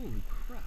Holy crap.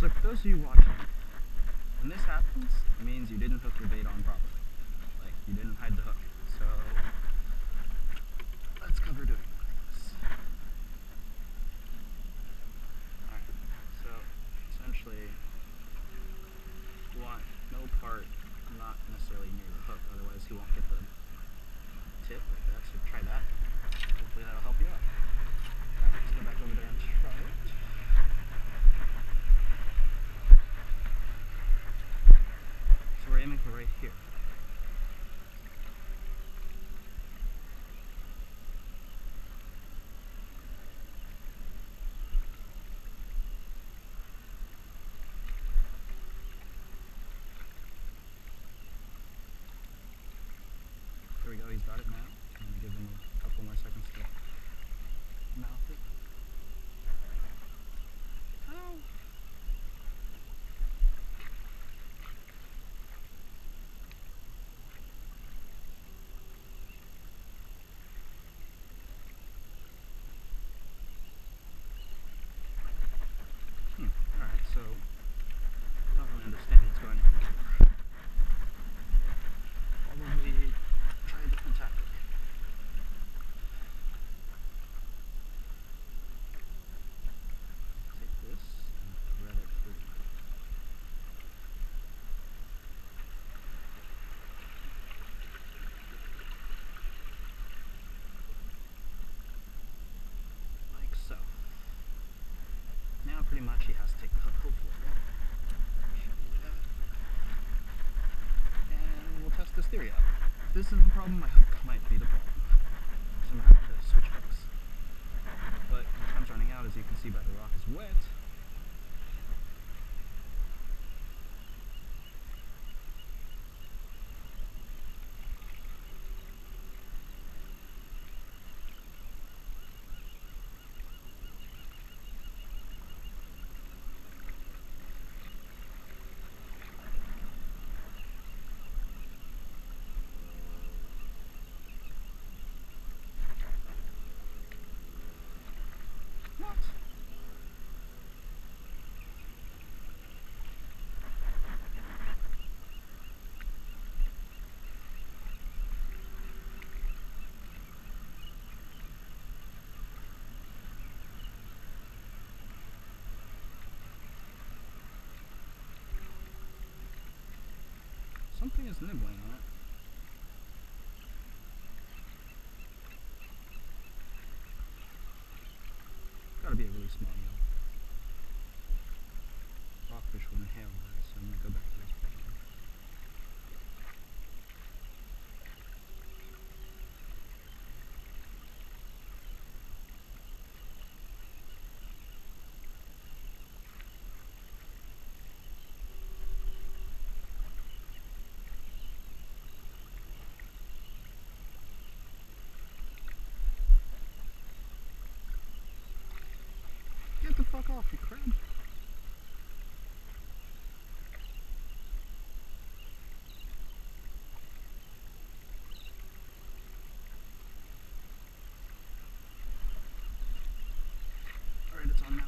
So for those of you watching, when this happens, it means you didn't hook your bait on properly. Like, you didn't hide the hook. So, let's cover doing this. Alright, so essentially, you want no part not necessarily near the hook, otherwise you won't get the tip like that. So try that. Hopefully that'll help you out. Alright, let's go back over there and try it. Aiming for right here. There we go, he's got it now. I'm going to give him a couple more seconds to mouth it. Ow! Pretty much he has to take the hook, hopefully, right? And we'll test this theory out. If this isn't the problem, my hook might be the problem. So I'm going to have to switch hooks. But the time's running out, as you can see by the rock is wet. Something is nibbling on it. It's gotta be a really small meal. Rockfish will inhale that, so I'm gonna go back to this place. Fuck off, you crab. Alright, it's on now.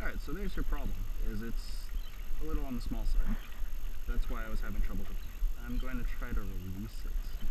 Alright, so there's your problem, is it's a little on the small side. That's why I was having trouble with it. I'm going to try to release it.